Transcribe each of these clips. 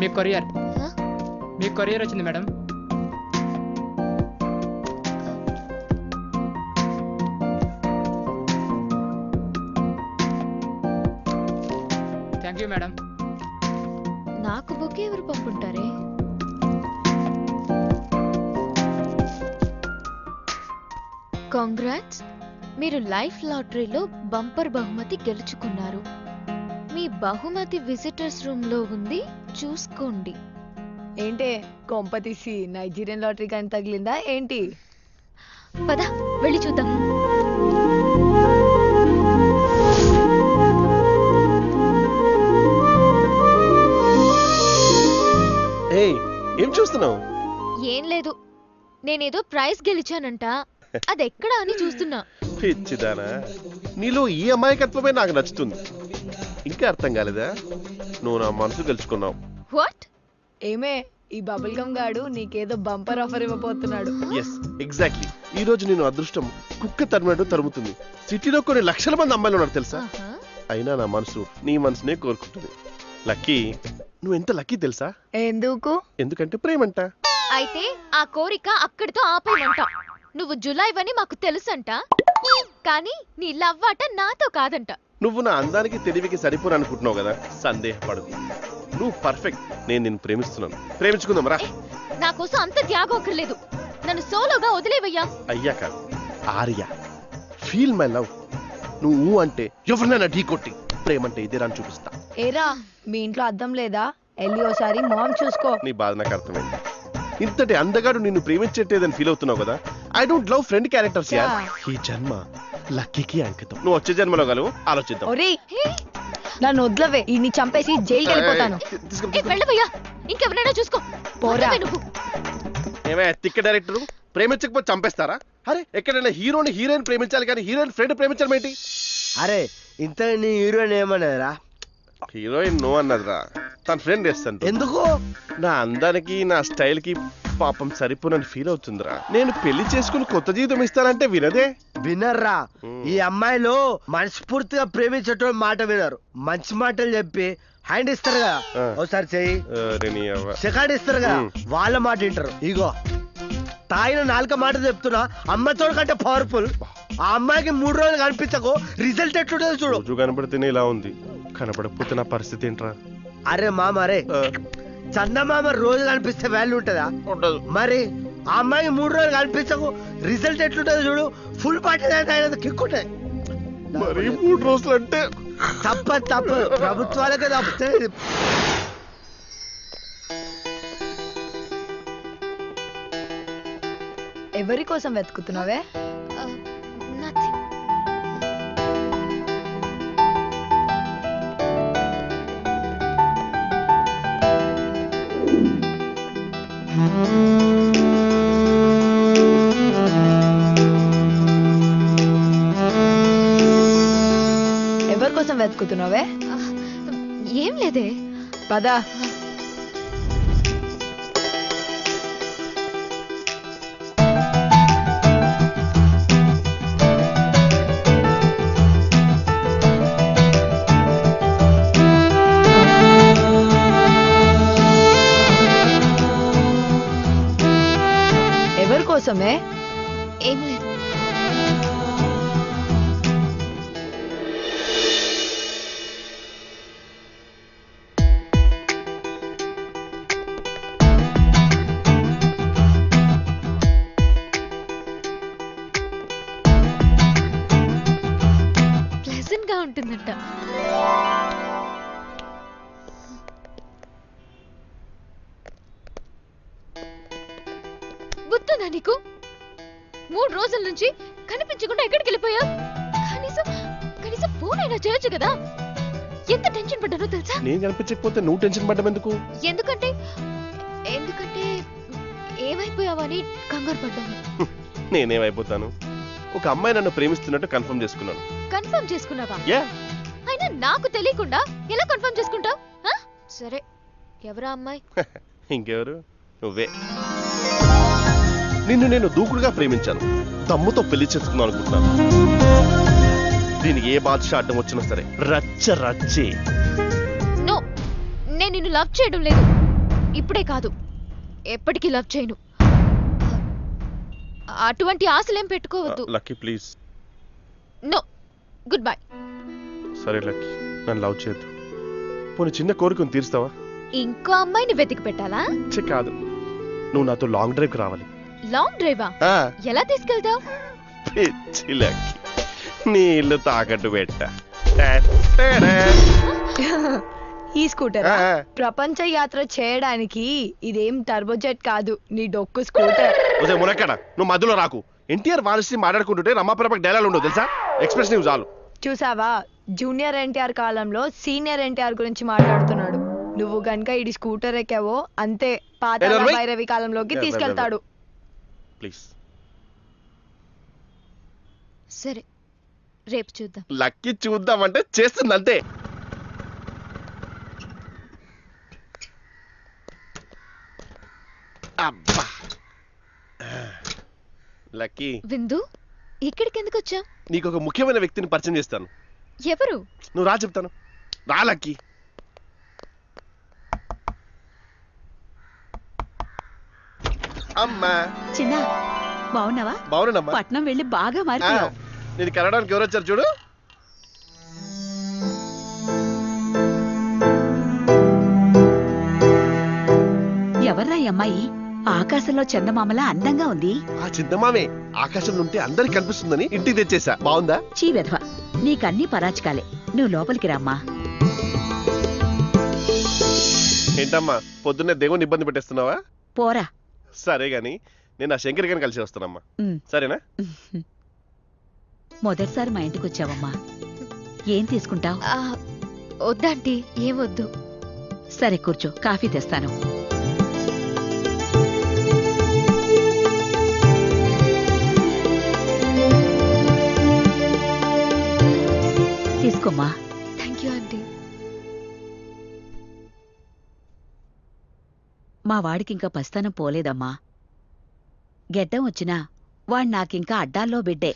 మీ courier వచ్చింది madam. Thank you madam. నాకు book ఎవరు పంపుంటారే? కాంగ్రాట్స్, మీరు లైఫ్ లాటరీలో బంపర్ బహుమతి గెలుచుకున్నారు. మీ బహుమతి విజిటర్స్ రూమ్ లో ఉంది, చూసుకోండి. ఏంటే కొంప తీసి నైజీరియన్ లాటరీ కానీ తగిలిందా ఏంటి? పద వెళ్ళి చూద్దాం. ఏం చూస్తున్నావు? ఏం లేదు, నేనేదో ప్రైజ్ గెలిచానంట, అది ఎక్కడా అని చూస్తున్నా. పిచ్చిదానా, నీలో ఈ అమాయకత్వమే నాకు నచ్చుతుంది. ఇంకా అర్థం కాలేదా, నువ్వు నా మనసు గెలుచుకున్నావు. వాట్? ఏమే, ఈ బబుల్ గమ్ గాడు నీకేదో బంపర్ ఆఫర్ ఇవ్వబోతున్నాడు. yes exactly. ఈ రోజు నేను అదృష్టం కుక్క తరిమినట్టు తరుముతుంది. సిటీలో కొన్ని లక్షల మంది అమ్మాయిలు ఉన్నారు తెలుసా, అయినా నా మనసు నీ మనసునే కోరుకుంటుంది. లక్కీ, నువ్వు ఎంత లక్కీ తెలుసా? ఎందుకు? ఎందుకంటే ప్రేమంట. అయితే ఆ కోరిక అక్కడితో ఆపేమంట. నువ్వు జులైవ్ అని మాకు తెలుసంట, కానీ నీ లవ్ ఆట నాతో కాదంట. నువ్వు నా అందానికి తెలివికి సరిపోను అనుకుంటున్నావు కదా, సందేహపడు. నువ్వు పర్ఫెక్ట్, నేను నిన్ను ప్రేమిస్తున్నాను. ప్రేమించుకుందాం రా. నా కోసం అంత త్యాగం అక్కర్లేదు, నన్ను సోలోగా వదిలేవయ్యా. అయ్యా కాదు, ఆర్యా, ఫీల్ మై లవ్. నువ్వు అంటే ఎవరినైనా ఢీ కొట్టి ప్రేమంటే ఇదే రాని చూపిస్తా. ఏరా, మీ ఇంట్లో అర్థం లేదా? వెళ్ళి ఒకసారి మామ్ చూసుకో. నీ బాధ నాకు అర్థమైంది. ఇంతటి అందగాడు నిన్ను ప్రేమించేటేదని ఫీల్ అవుతున్నావు కదా. I don't love friend characters yeah. ఈ జన్మ లక్కీకి అంకితం. నువ్వు వచ్చే జన్మలో గలవు, ఆలోచిద్దాం. ఒరే, నన్ను వదలవే, ఇన్ని చంపేసి జైలుకి వెళ్ళిపోతాను. వెళ్ళవయ్యా, ఇంకెవరైనా చూసుకో. పోరా. ఏమే తిక్క డైరెక్టర్, ప్రేమించకపోతే చంపేస్తారా? అరే, ఎక్కడైనా హీరోని హీరోయిన్ ప్రేమించాలి, కానీ హీరోయిన్ ఫ్రెండ్ ప్రేమించడం ఏంటి? అరే, ఇంత నీ హీరోయిన్ ఏమన్నారా? హీరోయిన్ నువ్వు అన్నదిరా, తన ఫ్రెండ్ చేస్తాను. ఎందుకు? నా అందానికి నా స్టైల్ కి పాపం సరిపోనని ఫీల్ అవుతుందిరా. నేను పెళ్లి చేసుకుని కొత్త జీవితం ఇస్తానంటే వినదే. వినర్రా, ఈ అమ్మాయిలు మనస్ఫూర్తిగా ప్రేమించటం మాట వినరు. మంచి మాటలు చెప్పి హ్యాండ్ ఇస్తారు కదా, ఒకసారి చెయ్యి సెకండ్ ఇస్తారు కదా, వాళ్ళ మాట వింటారు. ఇగో తాయిన నాలుక మాట చెప్తున్నా, అమ్మాయితో కంటే పవర్ఫుల్. ఆ అమ్మాయికి 3 రోజులు కనిపించకు, రిజల్ట్ ఎట్లుంటుందో చూడు. కనపడితేనే ఇలా ఉంది, కనపడకపోతే నా పరిస్థితి ఏంట్రా? అరే మామ, అరే చందమామ రోజు కనిపిస్తే వాల్యూ ఉంటుందా? ఉండదు. మరి ఆ అమ్మాయికి 3 రోజులు కనిపించకు, రిజల్ట్ ఎట్లుంటుందో చూడు. ఫుల్ పార్టీ కిక్ ఉంటాయి. మరి 3 రోజులు అంటే తప్ప ప్రభుత్వాలకే తప్పుతుంది. ఎవరి కోసం వెతుకుతున్నావే? ఎవరి కోసం వెతుకుతున్నావే? ఏం లేదే, పదా. కోసమే ఏం లేదు. ప్లెజెంట్ గా ఉంటుందంట. నీకు 3 రోజుల నుంచి కనిపించకుండా ఎక్కడికి వెళ్ళిపోయా? కనీసం ఫోన్ అయినా చేయొచ్చు కదా. ఎంత టెన్షన్ పడ్డానో తెలుసా? నేను కనిపించకపోతే నువ్వు టెన్షన్ పడ్డం ఎందుకు? ఎందుకంటే ఏమైపోయావా అని కంగారు పడ్డాను. నేనేమైపోతాను? ఒక అమ్మాయి నన్ను ప్రేమిస్తున్నట్టు కన్ఫర్మ్ చేసుకున్నాను. కన్ఫర్మ్ చేసుకున్నావా? అయినా నాకు తెలియకుండా ఎలా కన్ఫర్మ్ చేసుకుంటావు? సరే, ఎవరా అమ్మాయి? ఇంకెవరు, నువ్వే. నిన్ను నేను దూకుడుగా ప్రేమించాను, తమ్ముతో పెళ్లి చేసుకున్నాను అనుకుంటున్నాను. దీనికి ఏ బాధ్యత అడ్డం వచ్చినా సరే రచ్చే. నేను నిన్ను లవ్ చేయడం లేదు. ఇప్పుడే కాదు ఎప్పటికీ లవ్ చేయను అటువంటి ఆశలేం పెట్టుకోవద్దు Lucky please no goodbye సరే లక్కీ నన్ను లవ్ చేయదు పోని చిన్న కోరికను తీర్స్తావా ఇంకో అమ్మాయిని వెతికి పెట్టాలా చే కాదు నువ్వు నాతో లాంగ్ డ్రైవ్ కి రావాలి లాంగ్ డ్రైవా ఎలా తీసుకెళ్తావ్ పిచ్చి లక్కీ నీళ్ళు తాకట్టు పెట్టా ఈ స్కూటర్ ప్రపంచ యాత్ర చేయడానికి ఇదేం టర్బోజెట్ కాదు నీ డొక్కు స్కూటర్ ఒసే మునకడ నువ్వు మధ్యలో రాకు ఎన్టీఆర్ వారసి మాట్లాడుకుంటుంటే రమాప్రభకు డైలాగ్ ఉండదు తెలుసా ఎక్స్ప్రెస్ న్యూస్ చాలు చూసావా జూనియర్ ఎన్టీఆర్ కాలంలో సీనియర్ ఎన్టీఆర్ గురించి మాట్లాడుతున్నాడు నువ్వు గనక ఈ స్కూటర్ ఎక్కావో అంతే పాత భైరవి కాలంలోకి తీసుకెళ్తాడు ప్లీజ్ సరే రేపు చూద్దాం లక్కీ చూద్దాం అంటే చేస్తుంది అంతే అబ్బా లక్కీ విందు ఇక్కడికి ఎందుకు వచ్చా నీకు ఒక ముఖ్యమైన వ్యక్తిని పరిచయం చేస్తాను ఎవరు నువ్వు రా చెప్తాను రా లక్కీ అమ్మా చిన్న బావున్నావా బావున్నానమ్మా పట్నం వెళ్ళి బాగా మారిపోయావు నేను కన్నడానికి ఎవరు వచ్చారు చూడు ఎవర్రా ఈ అమ్మాయి ఆకాశంలో చందమామలా అందంగా ఉంది ఆ చందమామే ఆకాశంలో ఉంటే అందరికి కనిపిస్తుందని ఇంటికి తెచ్చేసా బాగుందా చీ వెధవా నీకన్నీ పరాచకాలే నువ్వు లోపలికి రామ్మా ఏంటమ్మా పొద్దున్నే దేవుని ఇబ్బంది పెట్టేస్తున్నావా పోరా సరే గాని నేను ఆ శంకర్ గారిని కలిసి వస్తానమ్మా సరేనా మొదటిసారి మా ఇంటికి వచ్చావమ్మా ఏం తీసుకుంటావు వద్దంటీ ఏమొద్దు సరే కూర్చో కాఫీ తెస్తాను తీసుకోమ్మా థ్యాంక్ యూ ఆంటీ మా వాడికి ఇంకా పస్తానం పోలేదమ్మా గెడ్డం వచ్చినా వాడు నాకింకా అడ్డాల్లో బిడ్డే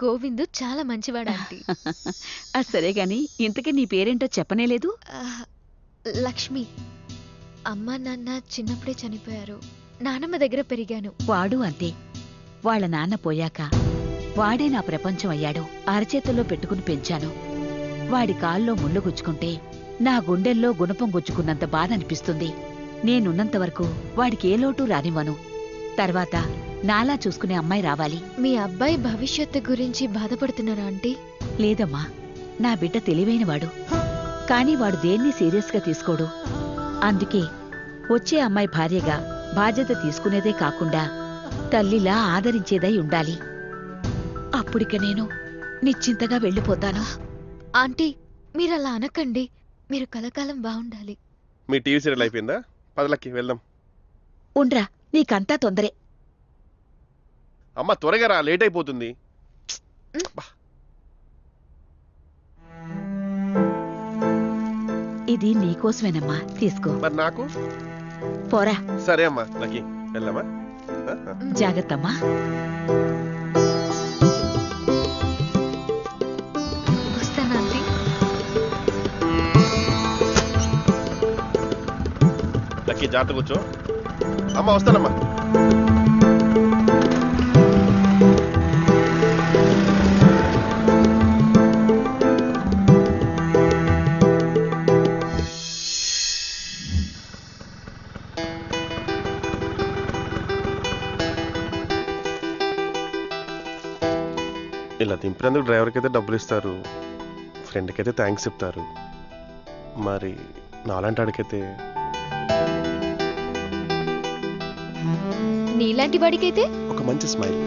గోవిందు చాలా మంచివాడు ఆంటీ సరే గాని ఇంతకీ నీ పేరేంటో చెప్పనేలేదు లక్ష్మి అమ్మ నాన్న చిన్నప్పుడే చనిపోయారు నానమ్మ దగ్గర పెరిగాను వాడు అంతే వాళ్ళ నాన్న పోయాక వాడే నా ప్రపంచం అయ్యాడు అరచేతుల్లో పెట్టుకుని పెంచాను వాడి కాల్లో ముళ్ళు గుచ్చుకుంటే నా గుండెల్లో గుణపం గుచ్చుకున్నంత బాధ అనిపిస్తుంది నేనున్నంత వరకు వాడికి ఏ లోటు రానివ్వను తర్వాత నాలా చూసుకునే అమ్మాయి రావాలి మీ అబ్బాయి భవిష్యత్తు గురించి బాధపడుతున్నారా ఆంటీ లేదమ్మా నా బిడ్డ తెలివైనవాడు కానీ వాడు దేన్ని సీరియస్గా తీసుకోడు అందుకే వచ్చే అమ్మాయి భార్యగా బాధ్యత తీసుకునేదే కాకుండా తల్లిలా ఆదరించేదై ఉండాలి అప్పుడిక నేను నిశ్చింతగా వెళ్ళిపోతాను ఆంటీ మీరు అలా అనకండి మీరు కలకాలం బాగుండాలి మీ టీవీ సీరియల్ అయిపోయిందా పదలకి వెళ్దాం ఉండ్రా నీకంతా తొందరే అమ్మ త్వరగా రా లేట్ అయిపోతుంది ఇది నీకోసమేనమ్మా తీసుకో మరి నాకు పోరా సరే అమ్మా లక్కీ వెళ్ళమ్మా జాగ్రత్తమ్మా లక్కీ జాగ్రత్త కూర్చో అమ్మ వస్తానమ్మా ఇలా దింపినందుకు డ్రైవర్కి అయితే డబ్బులు ఇస్తారు ఫ్రెండ్కి అయితే థ్యాంక్స్ చెప్తారు మరి నాలాంటి వాడికైతే నీలాంటి వాడికైతే ఒక మంచి స్మైల్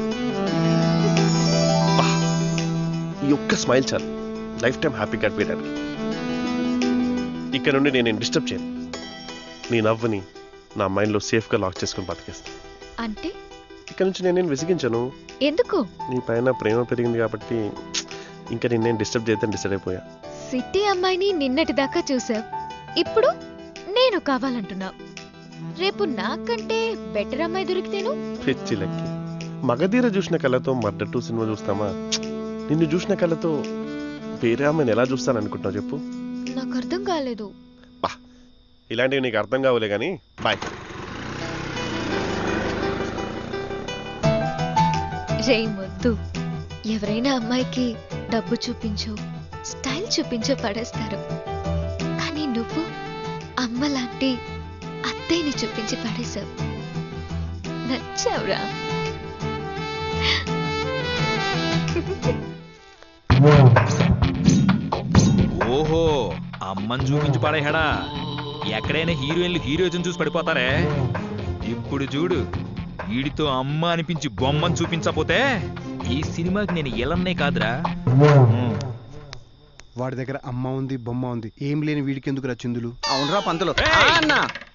ఈ ఒక్క స్మైల్ చాలు లైఫ్ టైం హ్యాపీగా గడిపేయడానికి ఇక్కడ నుండి నేను డిస్టర్బ్ చేయను నీ నవ్వుని నా మైండ్లో సేఫ్గా లాక్ చేసుకుని బతికేస్తాను అంటే ఇక్కడ నుంచి నేనేం విసిగించను ఎందుకు నీ పైన ప్రేమ పెరిగింది కాబట్టి ఇంకా నిన్నేం డిస్టర్బ్ చేద్దాం డిసైడ్ అయిపోయా సిటీ అమ్మాయిని నిన్నటి దాకా చూసావు ఇప్పుడు నేను కావాలంటున్నావు రేపు నాకంటే బెటర్ అమ్మాయి దొరికితేను పిచ్చి లక్కి మగధీర చూసిన కళ్ళతో మర్డర్ 2 సినిమా చూస్తామా నిన్ను చూసిన కళ్ళతో వేరే అమ్మాయిని ఎలా చూస్తాను అనుకుంటున్నావు చెప్పు నాకు అర్థం కాలేదు ఇలాంటివి నీకు అర్థం కావలే గానీ బై రేయ్ ముద్దు ఎవరైనా అమ్మాయికి డబ్బు చూపించు స్టైల్ చూపించే పడేస్తారు కానీ నువ్వు అమ్మలాంటి అత్తేని చూపించి పడేసావు నచ్చావురా ఓహో అమ్మని చూపించి పడేయడా ఎక్కడైనా హీరోయిన్లు హీరోయిన్ చూసి పడిపోతారే ఇప్పుడు చూడు వీడితో అమ్మ అనిపించి బొమ్మను చూపించకపోతే ఈ సినిమాకి నేను ఎలన్నే కాదురా వాడి దగ్గర అమ్మ ఉంది బొమ్మ ఉంది ఏం లేని వీడికి ఎందుకు రా చిందులు అవునరా పంతలో